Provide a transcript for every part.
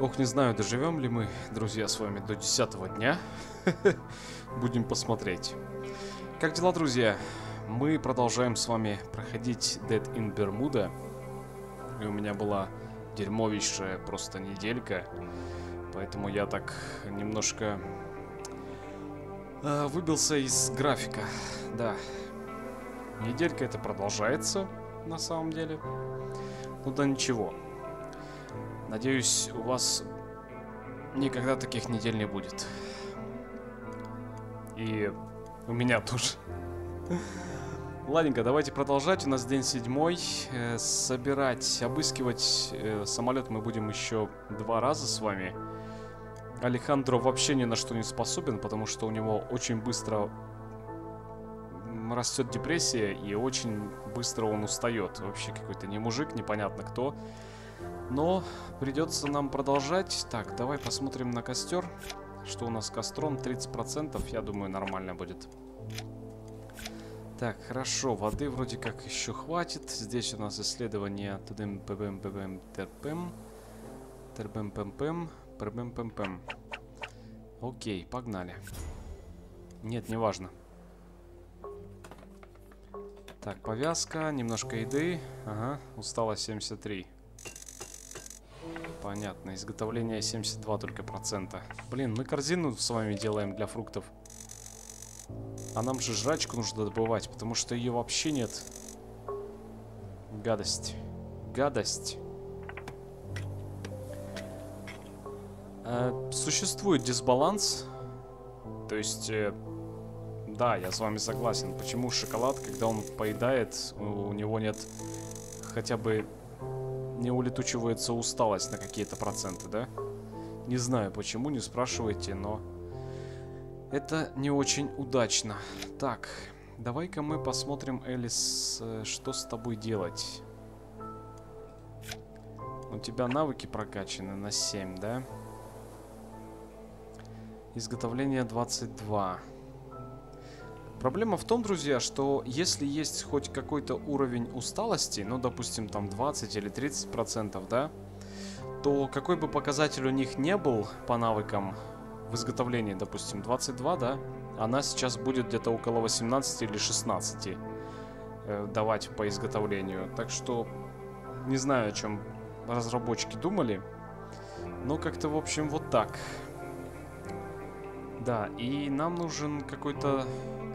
Ох, не знаю, доживем ли мы, друзья, с вами до 10 дня. Будем посмотреть. Как дела, друзья? Мы продолжаем с вами проходить Dead in Bermuda. И у меня была дерьмовейшая просто неделька. Поэтому я так немножко выбился из графика. Да. Неделька это продолжается на самом деле. Ну да ничего. Надеюсь, у вас никогда таких недель не будет. И у меня тоже. Ладненько, давайте продолжать. У нас день 7. Собирать, обыскивать самолет мы будем еще 2 раза с вами. Алехандро вообще ни на что не способен, потому что у него очень быстро растет депрессия и очень быстро он устает. Вообще какой-то не мужик, непонятно кто. Но придется нам продолжать. Так, давай посмотрим на костер. Что у нас с костром? 30%, я думаю, нормально будет. Так, хорошо, воды вроде как еще хватит. Здесь у нас исследование. Окей, погнали. Нет, не важно. Так, повязка, немножко еды. Ага, устала 73. Понятно, изготовление 72 только процента. Блин, мы корзину с вами делаем для фруктов. А нам же жрачку нужно добывать, потому что ее вообще нет. Гадость. Гадость. Существует дисбаланс. То есть, да, я с вами согласен. Почему шоколад, когда он поедает, у него нет хотя бы... Не улетучивается усталость на какие-то проценты, да? Не знаю почему, не спрашивайте, но... Это не очень удачно. Так, давай-ка мы посмотрим, Элис, что с тобой делать. У тебя навыки прокачаны на 7, да? Изготовление 22. Проблема в том, друзья, что если есть хоть какой-то уровень усталости, ну, допустим, там 20 или 30%, да, то какой бы показатель у них не был по навыкам, в изготовлении, допустим, 22, да, она сейчас будет где-то около 18 или 16 давать по изготовлению. Так что не знаю, о чем разработчики думали, но как-то, в общем, вот так. Да, и нам нужен какой-то...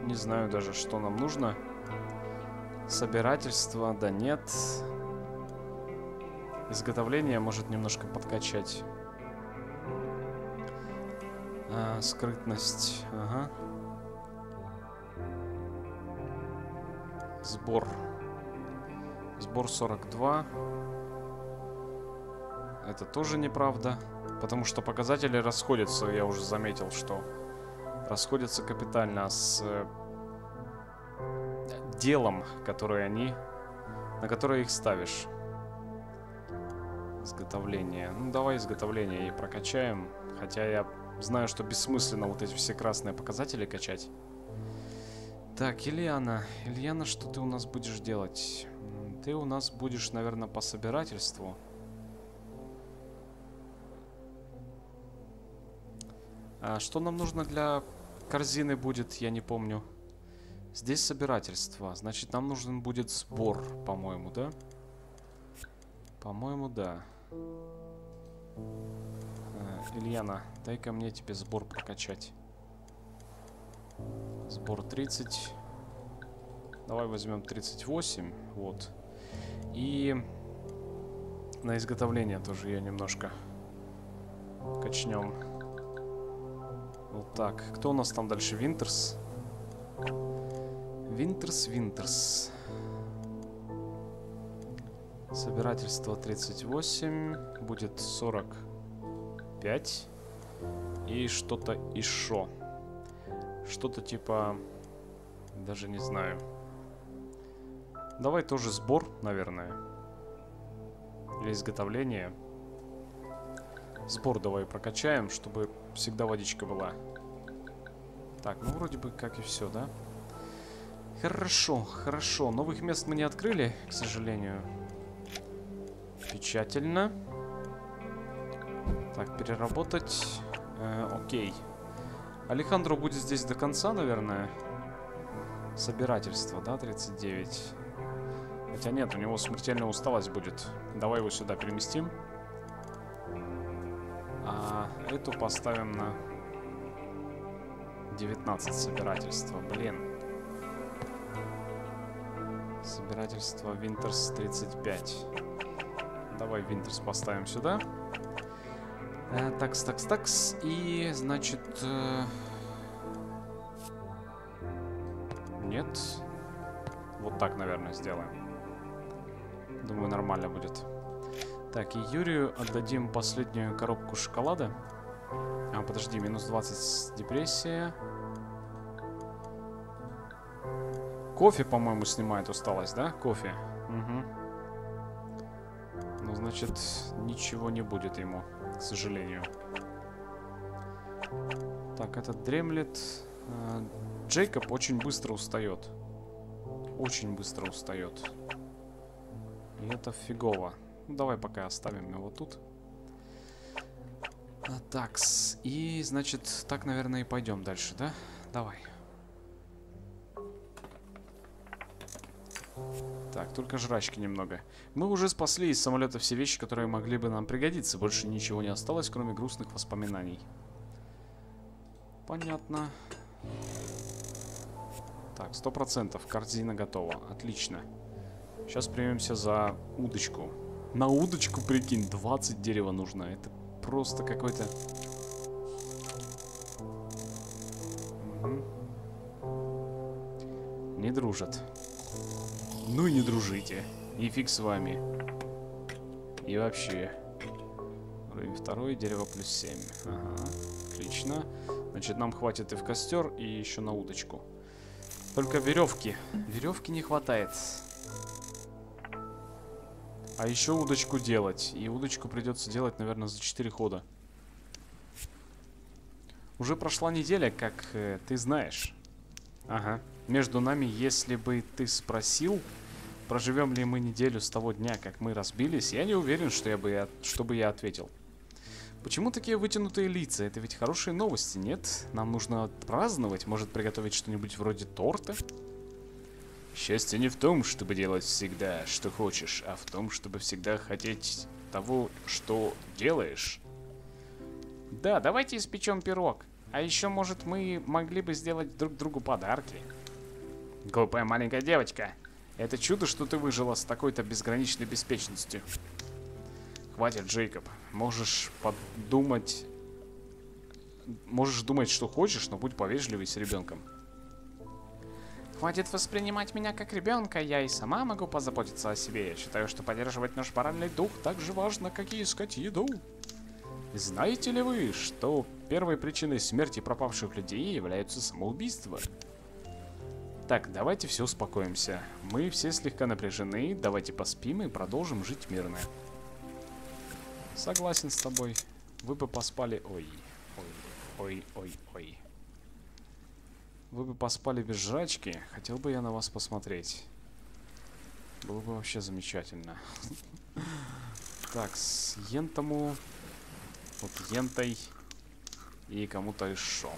Не знаю даже, что нам нужно. Собирательство, да нет. Изготовление может немножко подкачать. А, скрытность, ага. Сбор. Сбор 42. Это тоже неправда. Потому что показатели расходятся, я уже заметил, что... Расходятся капитально с делом, которое они, на которое их ставишь. Изготовление. Ну, давай изготовление и прокачаем. Хотя я знаю, что бессмысленно вот эти все красные показатели качать. Так, Ильяна. Ильяна, что ты у нас будешь делать? Ты у нас будешь, наверное, по собирательству. А что нам нужно для... Корзины будет, я не помню. Здесь собирательство. Значит, нам нужен будет сбор, по-моему, да? По-моему, да. Ильяна, дай-ка мне тебе сбор прокачать. Сбор 30. Давай возьмем 38. Вот. И на изготовление тоже ее немножко качнем. Вот так. Кто у нас там дальше? Винтерс. Винтерс, Винтерс. Собирательство 38. Будет 45. И что-то еще. Что-то типа... Даже не знаю. Давай тоже сбор, наверное. Или изготовление. Сбор давай прокачаем, чтобы всегда водичка была. Так, ну вроде бы как и все, да? Хорошо, хорошо. Новых мест мы не открыли, к сожалению. Печально. Так, переработать. Окей. Алехандро будет здесь до конца, наверное. Собирательство, да, 39. Хотя нет, у него смертельная усталость будет. Давай его сюда переместим. А эту поставим на 19 собирательства. Блин. Собирательство Винтерс 35. Давай Винтерс поставим сюда. Такс, такс, такс. И, значит... Нет. Вот так, наверное, сделаем. Думаю, нормально будет. Так, и Юрию отдадим последнюю коробку шоколада. А, подожди, минус 20 с депрессия. Кофе, по-моему, снимает усталость, да? Кофе. Угу. Ну, значит, ничего не будет ему, к сожалению. Так, этот дремлет. Джейкоб очень быстро устает. Очень быстро устает. И это фигово. Ну, давай пока оставим его тут. Такс. И, значит, так, наверное, и пойдем дальше, да? Давай. Так, только жрачки немного. Мы уже спасли из самолета все вещи, которые могли бы нам пригодиться. Больше ничего не осталось, кроме грустных воспоминаний. Понятно. Так, 100%. Корзина готова. Отлично. Сейчас примемся за удочку. На удочку, прикинь, 20 дерева нужно. Это просто какой-то... Угу. Не дружат. Ну и не дружите. И фиг с вами. И вообще. Уровень 2, дерево плюс 7. Ага, отлично. Значит, нам хватит и в костер, и еще на удочку. Только веревки. Веревки не хватает. А еще удочку делать. И удочку придется делать, наверное, за 4 хода. Уже прошла неделя, как ты знаешь. Ага. Между нами, если бы ты спросил, проживем ли мы неделю с того дня, как мы разбились, я не уверен, что бы я ответил. Почему такие вытянутые лица? Это ведь хорошие новости, нет? Нам нужно отпраздновать, может приготовить что-нибудь вроде торта? Счастье не в том, чтобы делать всегда, что хочешь, а в том, чтобы всегда хотеть того, что делаешь. Да, давайте испечем пирог. А еще, может, мы могли бы сделать друг другу подарки. Глупая маленькая девочка. Это чудо, что ты выжила с такой-то безграничной беспечностью. Хватит, Джейкоб. Можешь подумать... Можешь думать, что хочешь, но будь повежливее с ребенком. Хватит воспринимать меня как ребенка. Я и сама могу позаботиться о себе. Я считаю, что поддерживать наш моральный дух так же важно, как и искать еду. Знаете ли вы, что первой причиной смерти пропавших людей являются самоубийства? Так, давайте все успокоимся. Мы все слегка напряжены, давайте поспим и продолжим жить мирно. Согласен с тобой. Вы бы поспали... Ой, ой, ой, ой, ой. Вы бы поспали без жрачки. Хотел бы я на вас посмотреть. Было бы вообще замечательно. Так, с Йентому... Вот Йентой... И кому-то еще.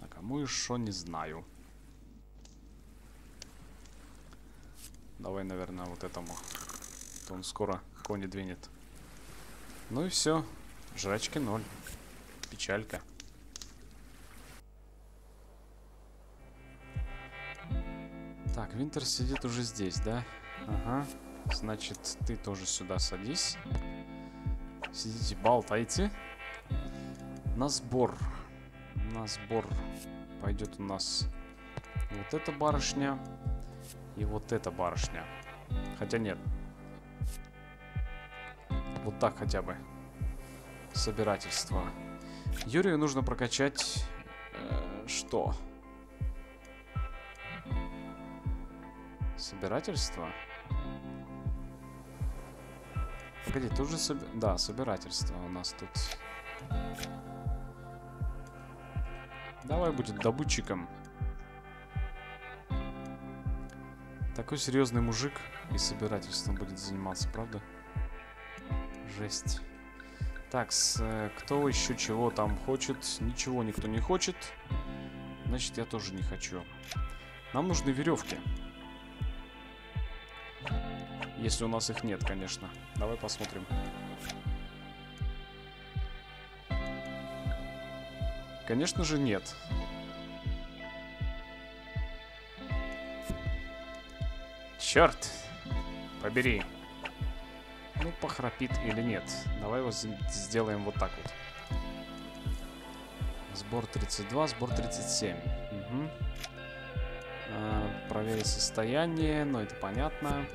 А кому еще, не знаю. Давай, наверное, вот этому. То он скоро кони двинет. Ну и все. Жрачки 0. Печалька. Так, Винтер сидит уже здесь, да? Ага. Значит, ты тоже сюда садись. Сидите, болтайте. На сбор пойдет у нас вот эта барышня и вот эта барышня. Хотя нет. Вот так хотя бы. Собирательство. Юрию нужно прокачать... что? Собирательство? Погоди, тут же... Да, собирательство у нас тут... Давай будет добытчиком. Такой серьезный мужик и собирательством будет заниматься, правда? Жесть. Так, кто еще чего там хочет? Ничего никто не хочет. Значит, я тоже не хочу. Нам нужны веревки. Если у нас их нет, конечно. Давай посмотрим. Конечно же, нет. Черт! Побери. Ну, похрапит или нет. Давай его сделаем вот так вот. Сбор 32, сбор 37. Угу. Проверить состояние, но это понятно.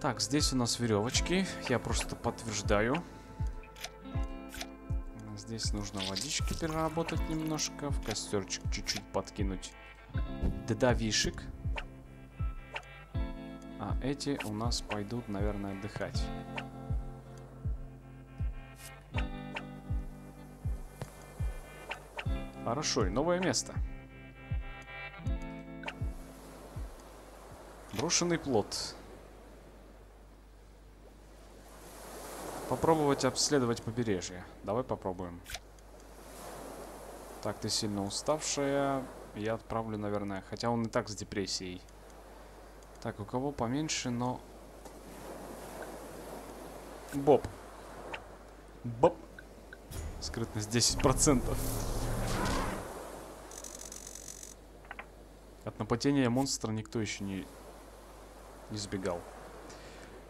Так, здесь у нас веревочки. Я просто подтверждаю. Здесь нужно водички переработать немножко. В костерчик чуть-чуть подкинуть дедовишек. А эти у нас пойдут, наверное, отдыхать. Хорошо, и новое место. Брошенный плот. Попробовать обследовать побережье. Давай попробуем. Так, ты сильно уставшая. Я отправлю, наверное. Хотя он и так с депрессией. Так, у кого поменьше, но... Боб. Боб. Скрытность 10%. От нападения монстра никто еще не сбегал.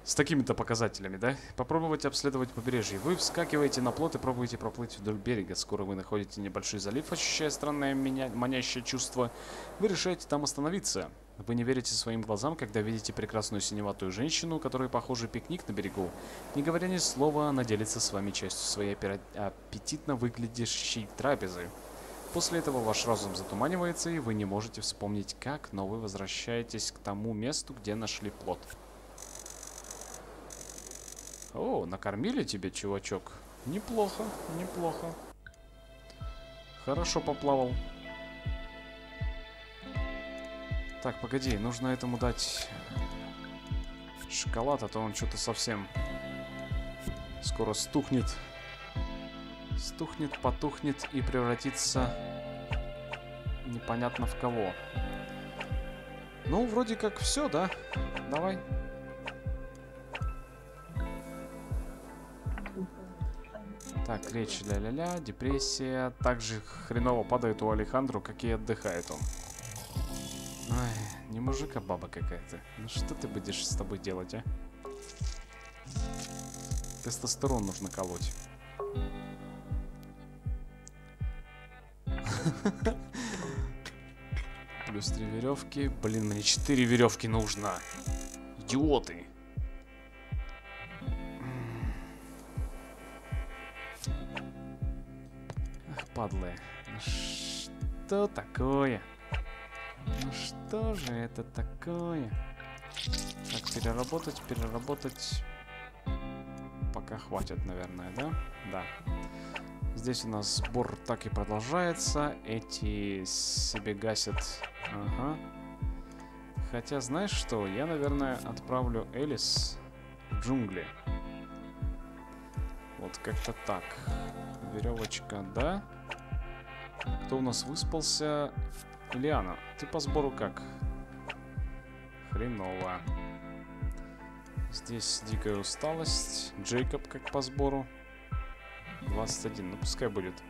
С такими-то показателями, да? Попробовать обследовать побережье. Вы вскакиваете на плот и пробуете проплыть вдоль берега. Скоро вы находите небольшой залив, ощущая странное манящее чувство. Вы решаете там остановиться. Вы не верите своим глазам, когда видите прекрасную синеватую женщину, которая, похоже, пикник на берегу. Не говоря ни слова, она делится с вами частью своей аппетитно выглядящей трапезы. После этого ваш разум затуманивается, и вы не можете вспомнить как, но вы возвращаетесь к тому месту, где нашли плот. О, накормили тебя, чувачок. Неплохо, неплохо. Хорошо поплавал. Так, погоди, нужно этому дать шоколад, а то он что-то совсем скоро стухнет. Стухнет, потухнет и превратится непонятно в кого. Ну, вроде как все, да? Давай. Так, речь ля-ля-ля, депрессия. Также хреново падает у Алехандро, как и отдыхает он. Ай, не мужик, а баба какая-то. Ну что ты будешь с тобой делать, а? Тестостерон нужно колоть. Плюс 3 веревки. Блин, мне 4 веревки нужно. Идиоты. Ах, падлы. Что такое? Ну что же это такое? Так, переработать, переработать. Пока хватит, наверное, да? Да. Здесь у нас сбор так и продолжается. Эти себе гасят. Ага. Хотя, знаешь что? Я, наверное, отправлю Элис в джунгли. Вот как-то так. Веревочка, да? Кто у нас выспался? Ильяна, ты по сбору как? Хреново. Здесь дикая усталость. Джейкоб как по сбору? 21, ну пускай будет.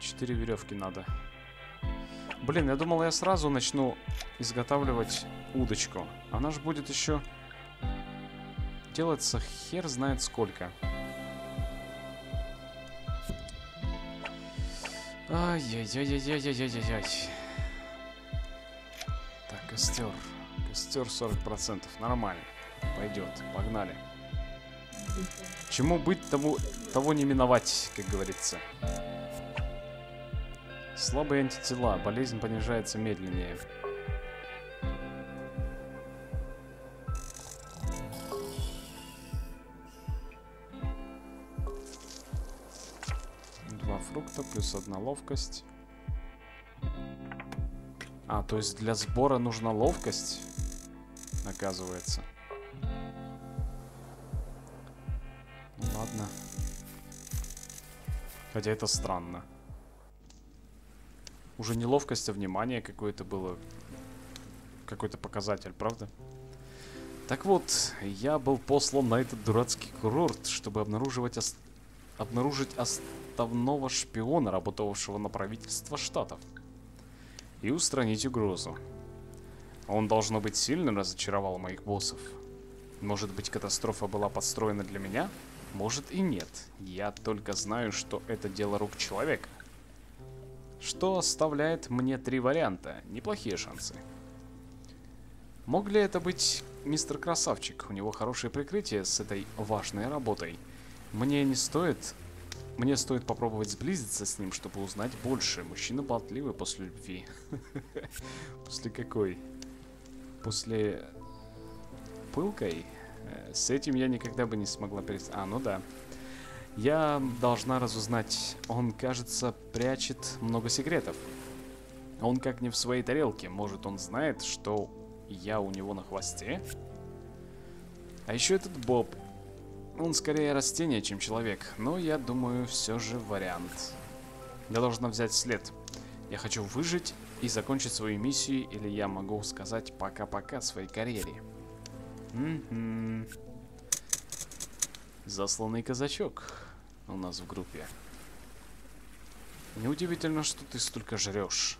4 веревки надо. Блин, я думал, я сразу начну изготавливать удочку. Она же будет еще делаться хер знает сколько. Ай-яй-яй-яй-яй-яй-яй-яй. Так, костер. Костер 40%. Нормально. Пойдет. Погнали. Чему быть, того не миновать, как говорится. Слабые антитела. Болезнь понижается медленнее. Два фрукта плюс одна ловкость. А, то есть для сбора нужна ловкость, оказывается. Хотя это странно. Уже неловкость, а внимание какое-то было. Какой-то показатель, правда? Так вот, я был послан на этот дурацкий курорт, чтобы обнаружить отставного шпиона, работавшего на правительство штатов. И устранить угрозу. Он, должно быть, сильно разочаровал моих боссов. Может быть, катастрофа была подстроена для меня? Может и нет. Я только знаю, что это дело рук человека. Что оставляет мне три варианта. Неплохие шансы. Мог ли это быть мистер Красавчик? У него хорошее прикрытие с этой важной работой. Мне стоит попробовать сблизиться с ним, чтобы узнать больше. Мужчина болтливый после любви. После какой? После... пылкой? С этим я никогда бы не смогла перестать. А, ну да. Я должна разузнать. Он, кажется, прячет много секретов. Он как не в своей тарелке. Может, он знает, что я у него на хвосте? А еще этот Боб. Он скорее растение, чем человек. Но я думаю, все же вариант. Я должна взять след. Я хочу выжить и закончить свою миссию. Или я могу сказать пока-пока своей карьере. Засланный казачок у нас в группе. Неудивительно, что ты столько жрешь.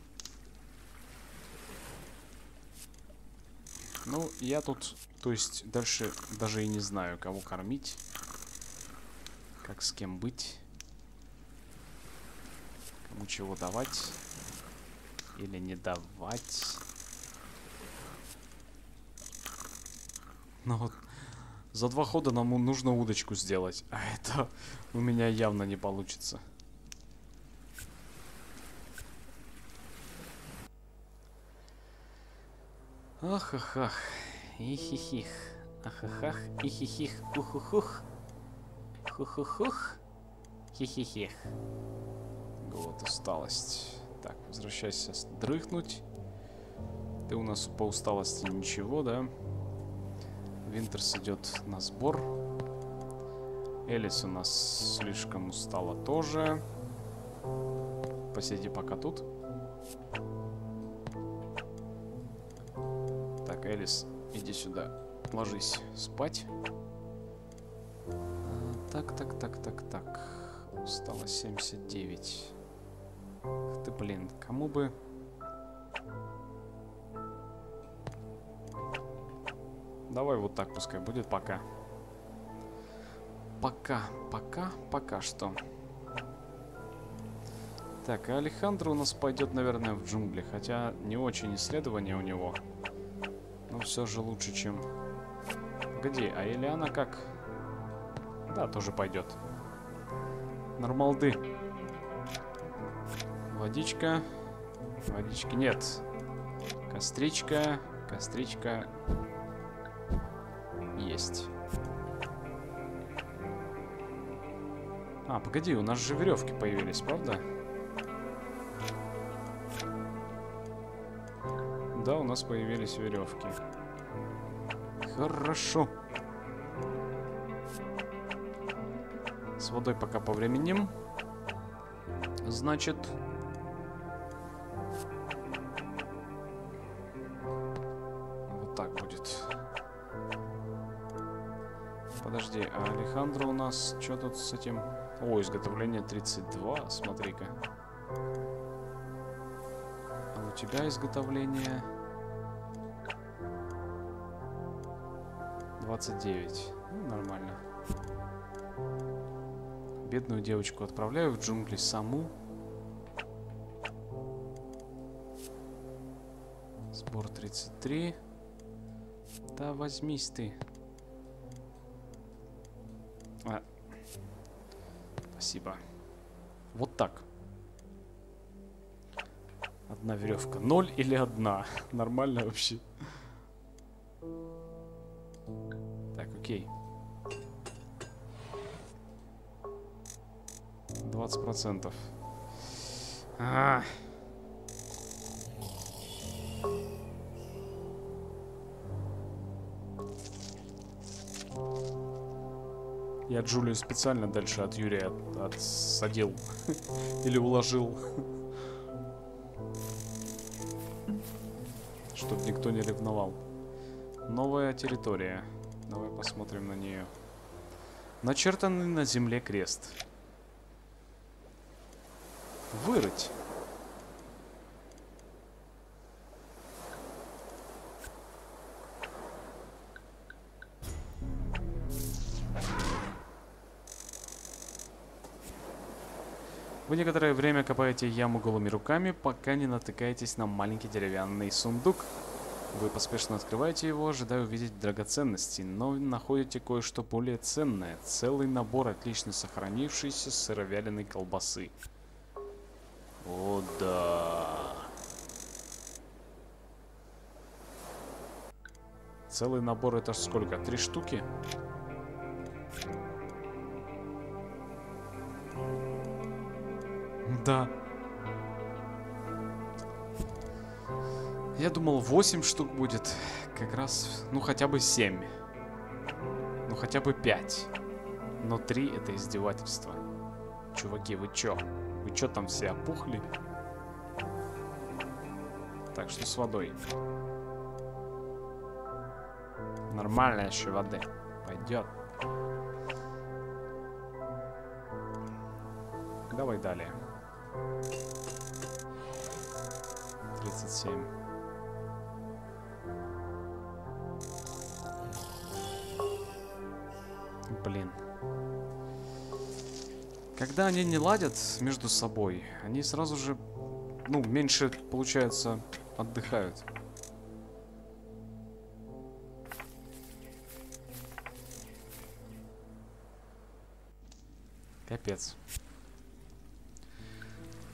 Ну, я тут, то есть, дальше даже и не знаю, кого кормить. Как с кем быть. Кому чего давать. Или не давать. Но вот за два хода нам нужно удочку сделать. А это у меня явно не получится. Ах-ах-ах, ихихих, ах-ах-ах, ихихих, ухухух, хухухух, хихихих. Вот усталость. Так, возвращайся дрыхнуть. Ты у нас по усталости ничего, да? Винтерс идет на сбор. Элис у нас слишком устала тоже. Посиди пока тут. Элис, иди сюда, ложись спать. Так. Стало 79. Ах ты, блин, кому бы... Давай вот так пускай будет пока. Пока что. Так, а Алехандро у нас пойдет, наверное, в джунгли. Хотя не очень исследование у него. Но все же лучше, чем... Погоди, а Ильяна как? Да, тоже пойдет. Нормалды. Водичка. Водички нет. Костричка. Костричка. Есть. А, погоди, у нас же веревки появились, правда? Да, у нас появились веревки. Хорошо. С водой пока повременим. Значит... Вот так будет. Подожди, а Алехандро у нас... Что тут с этим? О, изготовление 32, смотри-ка. А у тебя изготовление... 29. Ну, нормально. Бедную девочку отправляю в джунгли саму. Сбор 33. Да возьмись ты. А. Спасибо. Вот так. Одна веревка. 0 или 1? Нормально вообще. Так, окей. 20%. А-а-а. Я Джулию специально дальше от Юрия отсадил. Или уложил. Чтоб никто не ревновал. Новая территория. Давай посмотрим на нее. Начертанный на земле крест. Вырыть. Вы некоторое время копаете яму голыми руками, пока не натыкаетесь на маленький деревянный сундук. Вы поспешно открываете его, ожидая увидеть драгоценности, но находите кое-что более ценное. Целый набор отлично сохранившейся сыровяленой колбасы. О, да. Целый набор это сколько? 3 штуки? Да. Я думал 8 штук будет. Как раз, ну хотя бы 7. Ну хотя бы 5. Но 3 это издевательство. Чуваки, вы чё? Вы чё там все опухли? Так что с водой. Нормальная еще воды. Пойдет. Давай далее. 37. Блин. Когда они не ладят между собой, они сразу же, ну, меньше, получается, отдыхают. Капец.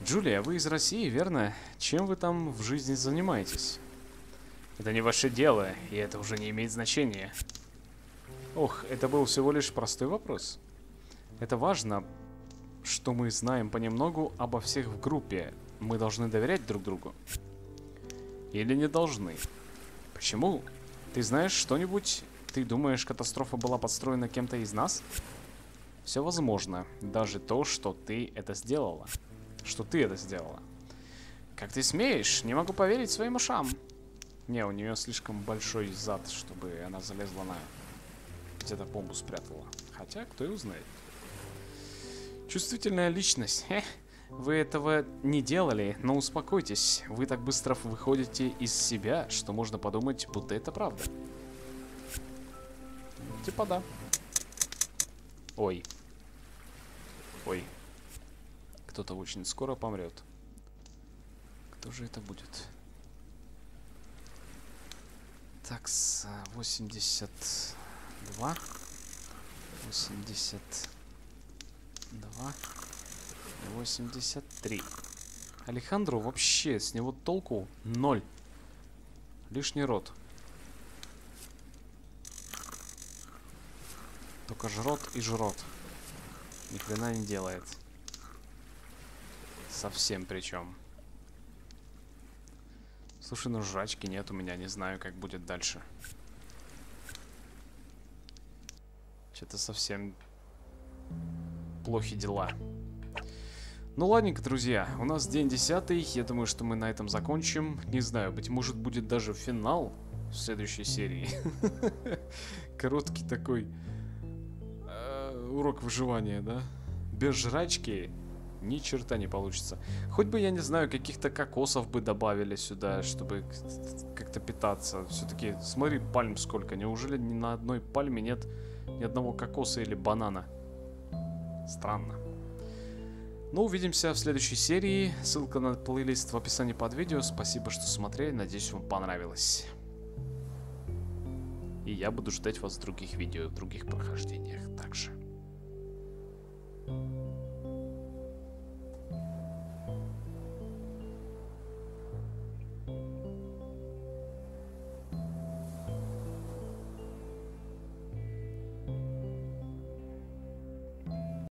Джулия, вы из России, верно? Чем вы там в жизни занимаетесь? Это не ваше дело, и это уже не имеет значения. Ох, это был всего лишь простой вопрос. Это важно, что мы знаем понемногу обо всех в группе. Мы должны доверять друг другу. Или не должны? Почему? Ты знаешь что-нибудь? Ты думаешь, катастрофа была подстроена кем-то из нас? Все возможно. Даже то, что ты это сделала. Что ты это сделала. Как ты смеешь? Не могу поверить своим ушам. Не, у нее слишком большой зад, чтобы она залезла на... Где-то бомбу спрятала. Хотя, кто и узнает. Чувствительная личность. Хе. Вы этого не делали, но успокойтесь. Вы так быстро выходите из себя, что можно подумать, будто это правда. Типа да. Ой. Ой. Кто-то очень скоро помрет. Кто же это будет? Так, 82. 82. 83. Алехандро вообще, с него толку 0. Лишний рот. Только жрот и жрот. Ни хрена не делает. Совсем причем. Слушай, ну жрачки нет у меня. Не знаю, как будет дальше. Что-то совсем плохи дела. Ну ладненько, друзя. У нас день 10. Я думаю, что мы на этом закончим. Не знаю, быть может будет даже финал в следующей серии. Короткий такой урок выживания, да? Без жрачки... Ни черта не получится. Хоть бы, я не знаю, каких-то кокосов бы добавили сюда, чтобы как-то питаться. Все-таки, смотри, пальм сколько. Неужели ни на одной пальме нет ни одного кокоса или банана? Странно. Ну, увидимся в следующей серии. Ссылка на плейлист в описании под видео. Спасибо, что смотрели. Надеюсь, вам понравилось. И я буду ждать вас в других видео, в других прохождениях также.